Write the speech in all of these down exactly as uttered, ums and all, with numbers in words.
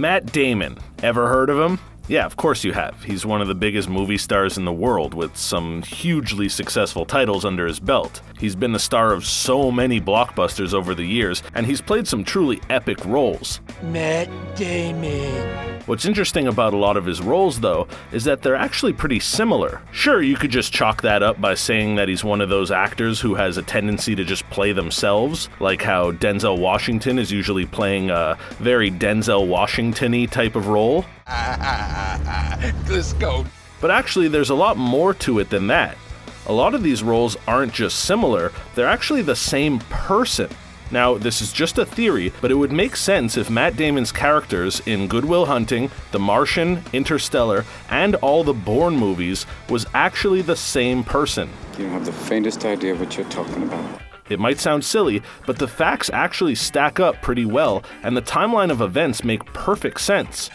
Matt Damon. Ever heard of him? Yeah, of course you have. He's one of the biggest movie stars in the world, with some hugely successful titles under his belt. He's been the star of so many blockbusters over the years, and he's played some truly epic roles. Matt Damon. What's interesting about a lot of his roles, though, is that they're actually pretty similar. Sure, you could just chalk that up by saying that he's one of those actors who has a tendency to just play themselves, like how Denzel Washington is usually playing a very Denzel Washington-y type of role. Let's go. But actually, there's a lot more to it than that. A lot of these roles aren't just similar, they're actually the same person. Now, this is just a theory, but it would make sense if Matt Damon's characters in Good Will Hunting, The Martian, Interstellar, and all the Bourne movies was actually the same person. You don't have the faintest idea what you're talking about. It might sound silly, but the facts actually stack up pretty well, and the timeline of events make perfect sense.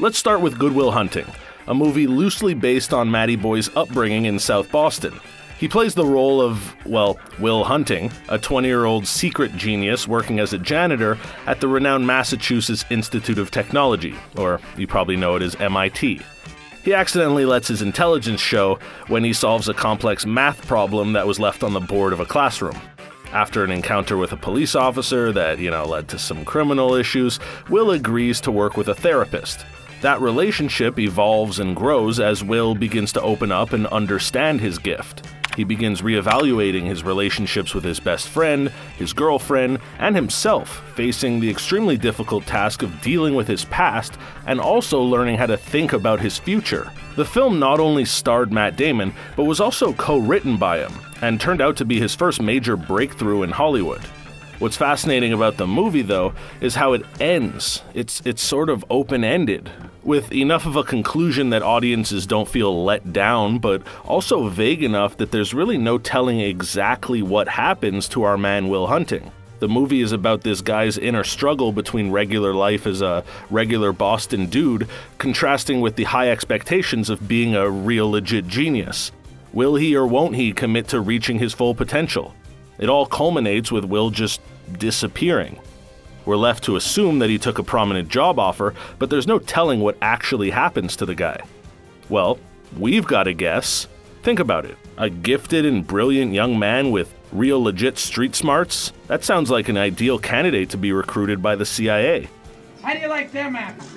Let's start with Good Will Hunting, a movie loosely based on Matty Boy's upbringing in South Boston. He plays the role of, well, Will Hunting, a twenty-year-old secret genius working as a janitor at the renowned Massachusetts Institute of Technology, or you probably know it as M I T. He accidentally lets his intelligence show when he solves a complex math problem that was left on the board of a classroom. After an encounter with a police officer that, you know, led to some criminal issues, Will agrees to work with a therapist. That relationship evolves and grows as Will begins to open up and understand his gift. He begins reevaluating his relationships with his best friend, his girlfriend, and himself, facing the extremely difficult task of dealing with his past and also learning how to think about his future. The film not only starred Matt Damon, but was also co-written by him, and turned out to be his first major breakthrough in Hollywood. What's fascinating about the movie, though, is how it ends. It's, it's sort of open-ended, with enough of a conclusion that audiences don't feel let down, but also vague enough that there's really no telling exactly what happens to our man Will Hunting. The movie is about this guy's inner struggle between regular life as a regular Boston dude, contrasting with the high expectations of being a real legit genius. Will he or won't he commit to reaching his full potential? It all culminates with Will just disappearing. We're left to assume that he took a prominent job offer, but there's no telling what actually happens to the guy. Well, we've got a guess. Think about it. A gifted and brilliant young man with real legit street smarts? That sounds like an ideal candidate to be recruited by the C I A. How do you like them apples?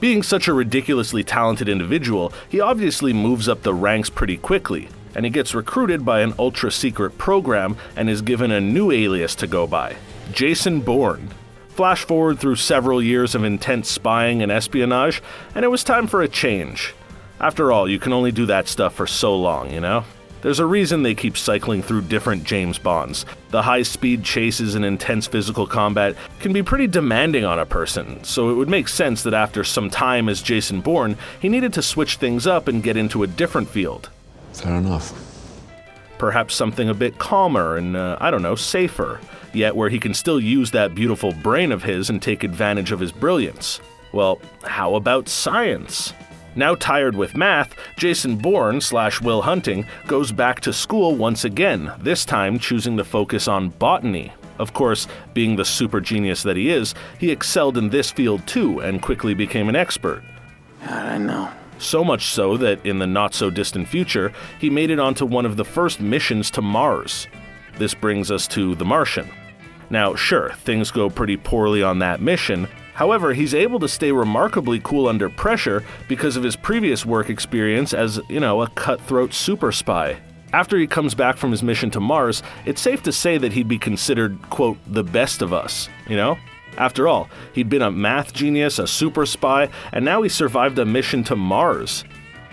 Being such a ridiculously talented individual, he obviously moves up the ranks pretty quickly, and he gets recruited by an ultra-secret program and is given a new alias to go by, Jason Bourne. Flash forward through several years of intense spying and espionage, and it was time for a change. After all, you can only do that stuff for so long, you know? There's a reason they keep cycling through different James Bonds. The high-speed chases and intense physical combat can be pretty demanding on a person, so it would make sense that after some time as Jason Bourne, he needed to switch things up and get into a different field. Fair enough. Perhaps something a bit calmer and, uh, I don't know, safer, yet where he can still use that beautiful brain of his and take advantage of his brilliance. Well, how about science? Now tired with math, Jason Bourne slash Will Hunting goes back to school once again, this time choosing to focus on botany. Of course, being the super genius that he is, he excelled in this field too and quickly became an expert. God, I know. So much so that, in the not-so-distant future, he made it onto one of the first missions to Mars. This brings us to The Martian. Now, sure, things go pretty poorly on that mission. However, he's able to stay remarkably cool under pressure because of his previous work experience as, you know, a cutthroat super spy. After he comes back from his mission to Mars, it's safe to say that he'd be considered, quote, the best of us, you know? After all, he'd been a math genius, a super spy, and now he survived a mission to Mars.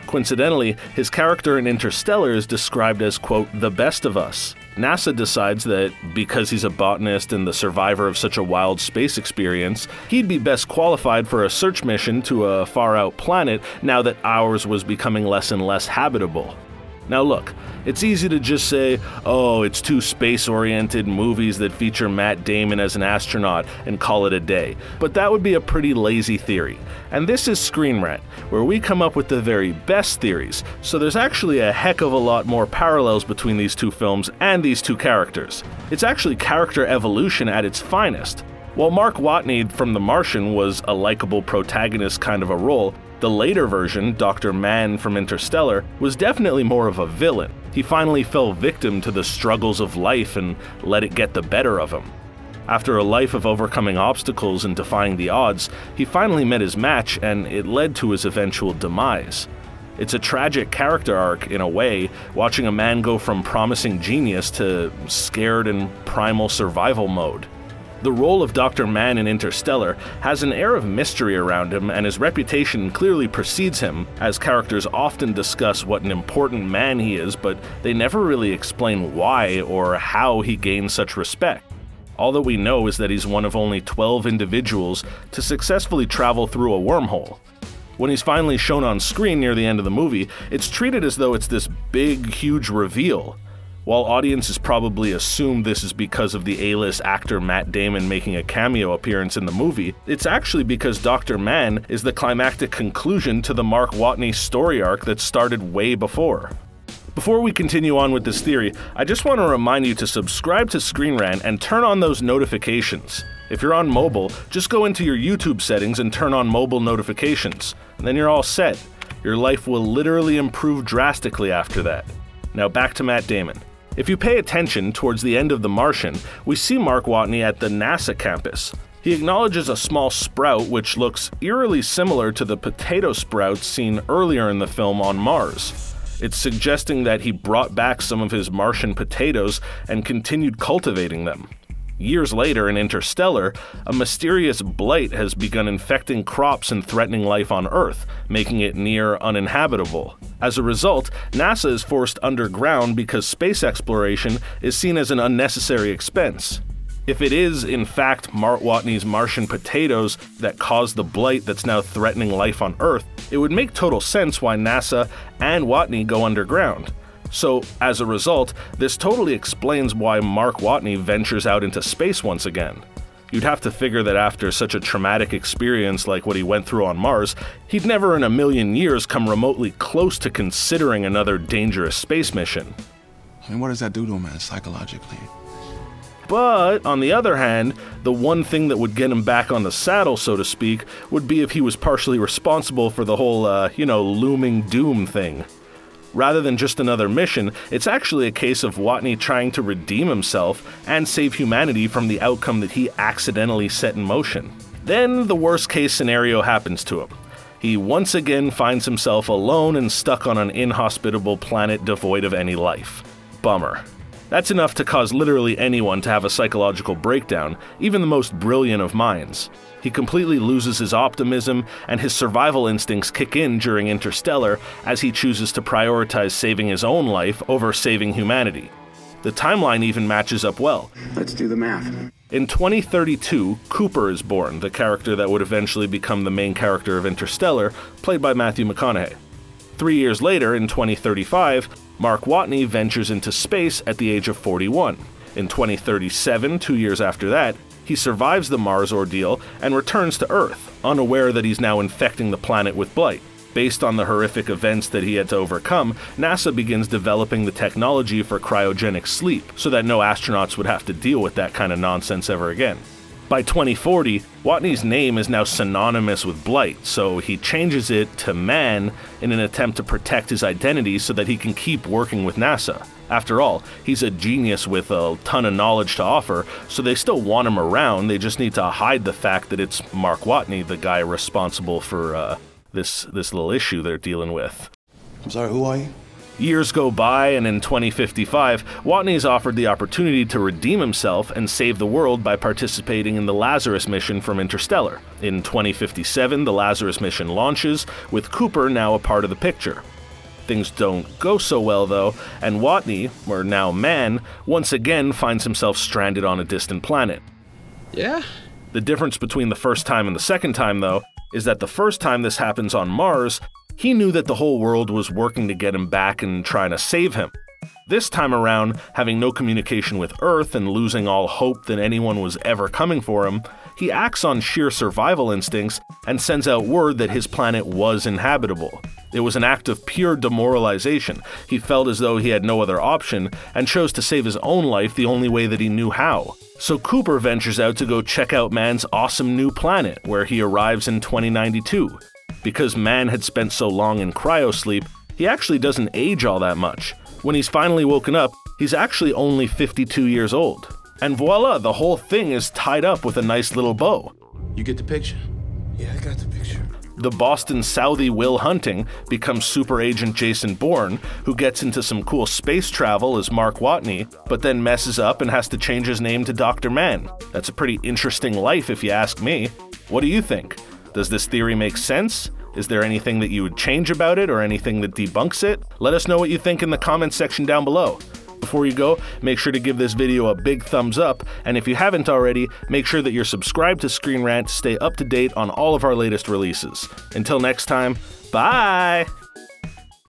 Coincidentally, his character in Interstellar is described as, quote, the best of us. NASA decides that, because he's a botanist and the survivor of such a wild space experience, he'd be best qualified for a search mission to a far-out planet now that ours was becoming less and less habitable. Now look, it's easy to just say, oh, it's two space-oriented movies that feature Matt Damon as an astronaut and call it a day, but that would be a pretty lazy theory. And this is Screen Rant, where we come up with the very best theories, so there's actually a heck of a lot more parallels between these two films and these two characters. It's actually character evolution at its finest. While Mark Watney from The Martian was a likable protagonist kind of a role, the later version, Doctor Mann from Interstellar, was definitely more of a villain. He finally fell victim to the struggles of life and let it get the better of him. After a life of overcoming obstacles and defying the odds, he finally met his match, and it led to his eventual demise. It's a tragic character arc in a way, watching a man go from promising genius to scared and primal survival mode. The role of Doctor Mann in Interstellar has an air of mystery around him, and his reputation clearly precedes him, as characters often discuss what an important man he is, but they never really explain why or how he gained such respect. All that we know is that he's one of only twelve individuals to successfully travel through a wormhole. When he's finally shown on screen near the end of the movie, it's treated as though it's this big, huge reveal. While audiences probably assume this is because of the A-list actor Matt Damon making a cameo appearance in the movie, it's actually because Doctor Mann is the climactic conclusion to the Mark Watney story arc that started way before. Before we continue on with this theory, I just want to remind you to subscribe to Screen Rant and turn on those notifications. If you're on mobile, just go into your YouTube settings and turn on mobile notifications, and then you're all set. Your life will literally improve drastically after that. Now back to Matt Damon. If you pay attention, towards the end of The Martian, we see Mark Watney at the NASA campus. He acknowledges a small sprout which looks eerily similar to the potato sprouts seen earlier in the film on Mars. It's suggesting that he brought back some of his Martian potatoes and continued cultivating them. Years later, in Interstellar, a mysterious blight has begun infecting crops and threatening life on Earth, making it near uninhabitable. As a result, NASA is forced underground because space exploration is seen as an unnecessary expense. If it is, in fact, Mark Watney's Martian potatoes that caused the blight that's now threatening life on Earth, it would make total sense why NASA and Watney go underground. So, as a result, this totally explains why Mark Watney ventures out into space once again. You'd have to figure that after such a traumatic experience like what he went through on Mars, he'd never in a million years come remotely close to considering another dangerous space mission. I mean, what does that do to a man psychologically? But, on the other hand, the one thing that would get him back on the saddle, so to speak, would be if he was partially responsible for the whole, uh, you know, looming doom thing. Rather than just another mission, it's actually a case of Watney trying to redeem himself and save humanity from the outcome that he accidentally set in motion. Then, the worst-case scenario happens to him. He once again finds himself alone and stuck on an inhospitable planet devoid of any life. Bummer. That's enough to cause literally anyone to have a psychological breakdown, even the most brilliant of minds. He completely loses his optimism, and his survival instincts kick in during Interstellar as he chooses to prioritize saving his own life over saving humanity. The timeline even matches up well. Let's do the math. In twenty thirty-two, Cooper is born, the character that would eventually become the main character of Interstellar, played by Matthew McConaughey. Three years later, in twenty thirty-five, Mark Watney ventures into space at the age of forty-one. In twenty thirty-seven, two years after that, he survives the Mars ordeal and returns to Earth, unaware that he's now infecting the planet with blight. Based on the horrific events that he had to overcome, NASA begins developing the technology for cryogenic sleep, so that no astronauts would have to deal with that kind of nonsense ever again. By twenty forty, Watney's name is now synonymous with blight, so he changes it to Mann in an attempt to protect his identity so that he can keep working with NASA. After all, he's a genius with a ton of knowledge to offer, so they still want him around, they just need to hide the fact that it's Mark Watney, the guy responsible for uh, this, this little issue they're dealing with. I'm sorry, who are you? Years go by, and in twenty fifty-five, Watney is offered the opportunity to redeem himself and save the world by participating in the Lazarus mission from Interstellar. In twenty fifty-seven, the Lazarus mission launches, with Cooper now a part of the picture. Things don't go so well, though, and Watney, or now Mann, once again finds himself stranded on a distant planet. Yeah? The difference between the first time and the second time, though, is that the first time this happens on Mars, he knew that the whole world was working to get him back and trying to save him. This time around, having no communication with Earth and losing all hope that anyone was ever coming for him, he acts on sheer survival instincts and sends out word that his planet was inhabitable. It was an act of pure demoralization. He felt as though he had no other option and chose to save his own life the only way that he knew how. So Cooper ventures out to go check out Mann's awesome new planet, where he arrives in twenty ninety-two. Because Mann had spent so long in cryosleep, he actually doesn't age all that much. When he's finally woken up, he's actually only fifty-two years old. And voila, the whole thing is tied up with a nice little bow. You get the picture? Yeah, I got the picture. The Boston Southie Will Hunting becomes super agent Jason Bourne, who gets into some cool space travel as Mark Watney, but then messes up and has to change his name to Doctor Mann. That's a pretty interesting life if you ask me. What do you think? Does this theory make sense? Is there anything that you would change about it or anything that debunks it? Let us know what you think in the comments section down below. Before you go, make sure to give this video a big thumbs up, and if you haven't already, make sure that you're subscribed to Screen Rant to stay up to date on all of our latest releases. Until next time, bye!